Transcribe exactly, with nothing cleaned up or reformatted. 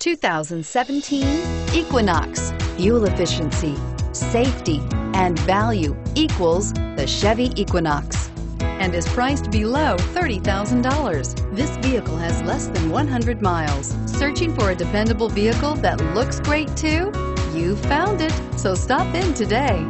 two thousand seventeen Equinox. Fuel efficiency, safety, and value equals the Chevy Equinox and is priced below thirty thousand dollars. This vehicle has less than one hundred miles. Searching for a dependable vehicle that looks great too? You found it, so stop in today.